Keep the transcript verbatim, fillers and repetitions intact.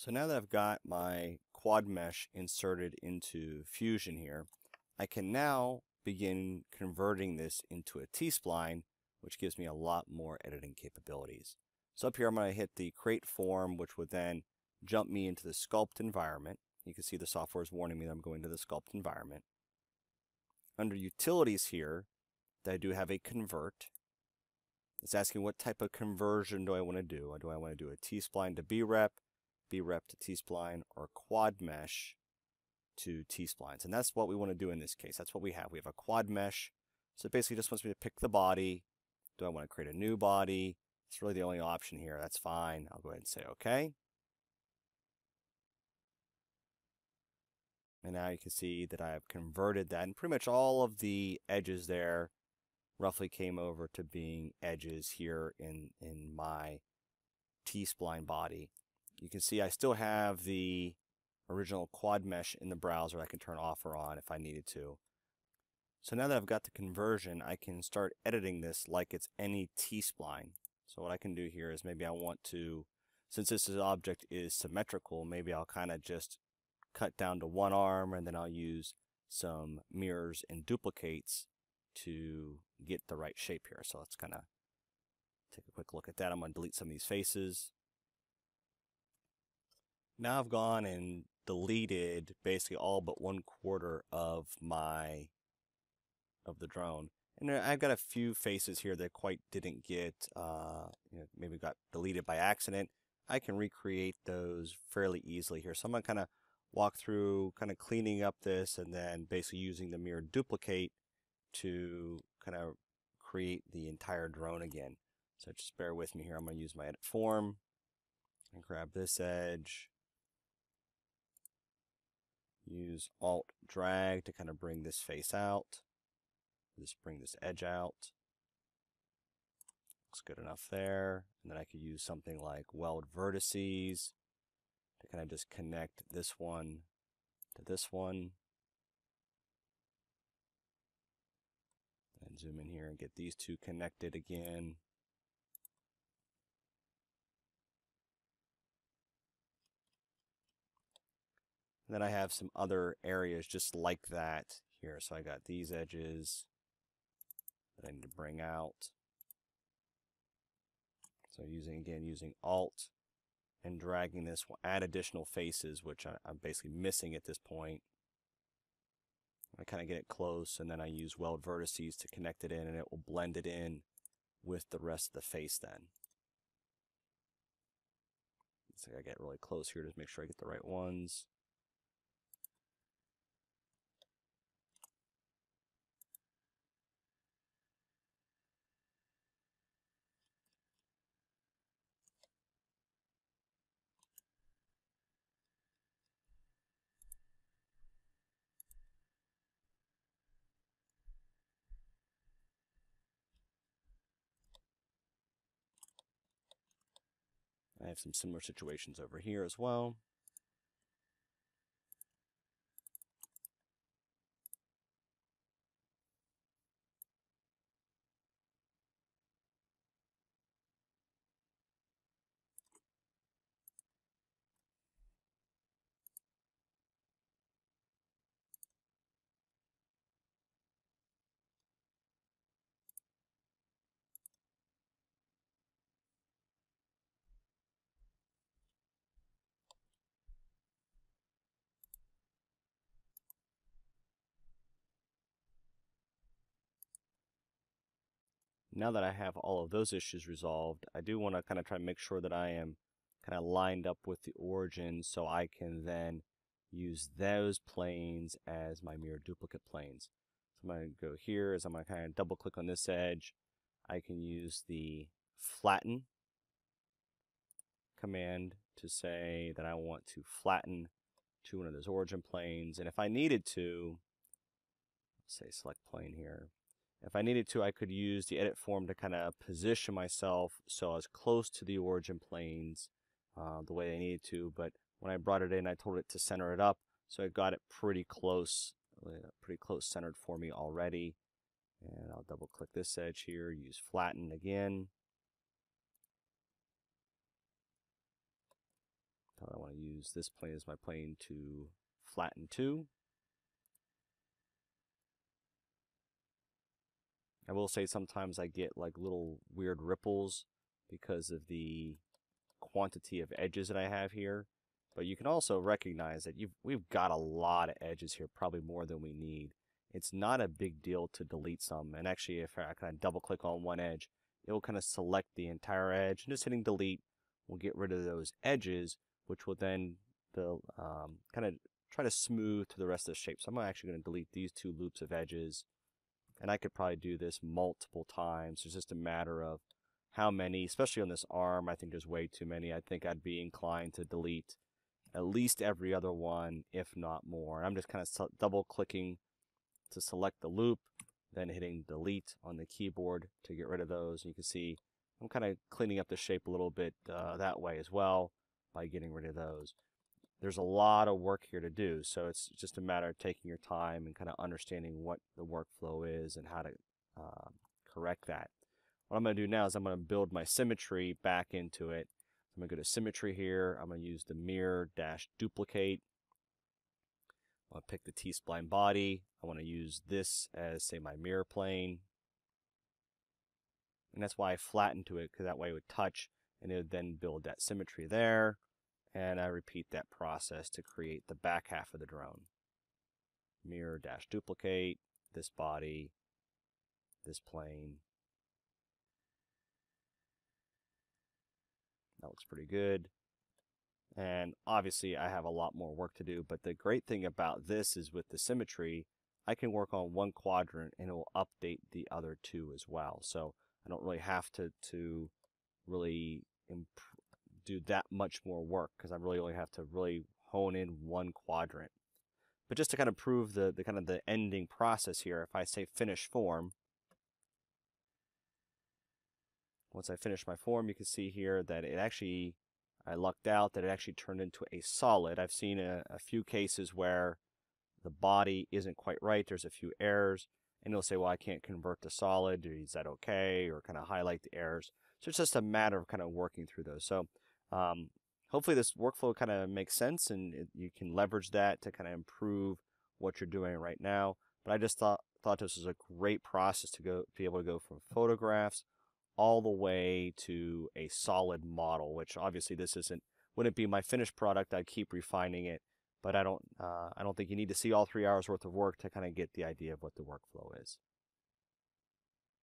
So now that I've got my quad mesh inserted into Fusion here, I can now begin converting this into a T-Spline, which gives me a lot more editing capabilities. So up here, I'm going to hit the Create Form, which would then jump me into the Sculpt environment. You can see the software is warning me that I'm going to the Sculpt environment. Under Utilities here, I do have a Convert. It's asking what type of conversion do I want to do. Do I want to do a T-Spline to B-Rep, B-Rep to T-Spline, or Quad Mesh to T-Splines? And that's what we want to do in this case. That's what we have. We have a Quad Mesh. So it basically just wants me to pick the body. Do I want to create a new body? It's really the only option here. That's fine. I'll go ahead and say OK. And now you can see that I've converted that, and pretty much all of the edges there roughly came over to being edges here in, in my T-Spline body. You can see I still have the original quad mesh in the browser. I can turn off or on if I needed to. So now that I've got the conversion, I can start editing this like it's any T-Spline. So what I can do here is maybe I want to, since this object is symmetrical, maybe I'll kind of just cut down to one arm, and then I'll use some mirrors and duplicates to get the right shape here. So let's kind of take a quick look at that. I'm going to delete some of these faces. Now I've gone and deleted basically all but one quarter of my of the drone, and I've got a few faces here that quite didn't get, uh, you know, maybe got deleted by accident. I can recreate those fairly easily here. So I'm going to kind of walk through, kind of cleaning up this, and then basically using the mirror duplicate to kind of create the entire drone again. So just bear with me here. I'm going to use my edit form and grab this edge. Use Alt Drag to kind of bring this face out. Just bring this edge out. Looks good enough there. And then I could use something like Weld Vertices to kind of just connect this one to this one. And zoom in here and get these two connected again. Then I have some other areas just like that here. So I got these edges that I need to bring out. So using, again, using Alt and dragging this will add additional faces, which I, I'm basically missing at this point. I kind of get it close, and then I use Weld Vertices to connect it in, and it will blend it in with the rest of the face then. So I get really close here to make sure I get the right ones. I have some similar situations over here as well. Now that I have all of those issues resolved, I do want to kind of try and make sure that I am kind of lined up with the origin, so I can then use those planes as my mirror duplicate planes. So I'm going to go here, as I'm going to kind of double click on this edge. I can use the flatten command to say that I want to flatten to one of those origin planes. And if I needed to, say select plane here. If I needed to, I could use the edit form to kind of position myself so I was close to the origin planes uh, the way I needed to. But when I brought it in, I told it to center it up, so I got it pretty close, pretty close centered for me already. And I'll double click this edge here, use flatten again. I want want to use this plane as my plane to flatten to. I will say sometimes I get like little weird ripples because of the quantity of edges that I have here. But you can also recognize that you've, we've got a lot of edges here, probably more than we need. It's not a big deal to delete some. And actually, if I kind of double click on one edge, it will kind of select the entire edge. And just hitting delete will get rid of those edges, which will then build, um, kind of try to smooth to the rest of the shape. So I'm actually going to delete these two loops of edges. And I could probably do this multiple times. It's just a matter of how many, especially on this arm. I think there's way too many. I think I'd be inclined to delete at least every other one, if not more. And I'm just kind of double clicking to select the loop, then hitting delete on the keyboard to get rid of those. And you can see I'm kind of cleaning up the shape a little bit uh, that way as well by getting rid of those. There's a lot of work here to do, so it's just a matter of taking your time and kind of understanding what the workflow is and how to uh, correct that. What I'm going to do now is I'm going to build my symmetry back into it. I'm going to go to symmetry here. I'm going to use the mirror dash duplicate. I'm going to pick the T-Spline body. I want to use this as, say, my mirror plane. And that's why I flattened to it, because that way it would touch and it would then build that symmetry there. And I repeat that process to create the back half of the drone. Mirror dash duplicate, this body, this plane. That looks pretty good. And obviously I have a lot more work to do, but the great thing about this is with the symmetry, I can work on one quadrant and it will update the other two as well. So I don't really have to, to really improve do that much more work, because I really only have to really hone in one quadrant. But just to kind of prove the, the kind of the ending process here, if I say finish form, once I finish my form, you can see here that it actually, I lucked out that it actually turned into a solid. I've seen a, a few cases where the body isn't quite right, there's a few errors, and it'll say, well, I can't convert to solid, is that okay, or kind of highlight the errors. So it's just a matter of kind of working through those. So Um, hopefully this workflow kind of makes sense and it, you can leverage that to kind of improve what you're doing right now. But I just thought, thought this was a great process to go be able to go from photographs all the way to a solid model, which obviously this isn't, wouldn't be my finished product. I'd keep refining it, but I don't, uh, I don't think you need to see all three hours worth of work to kind of get the idea of what the workflow is.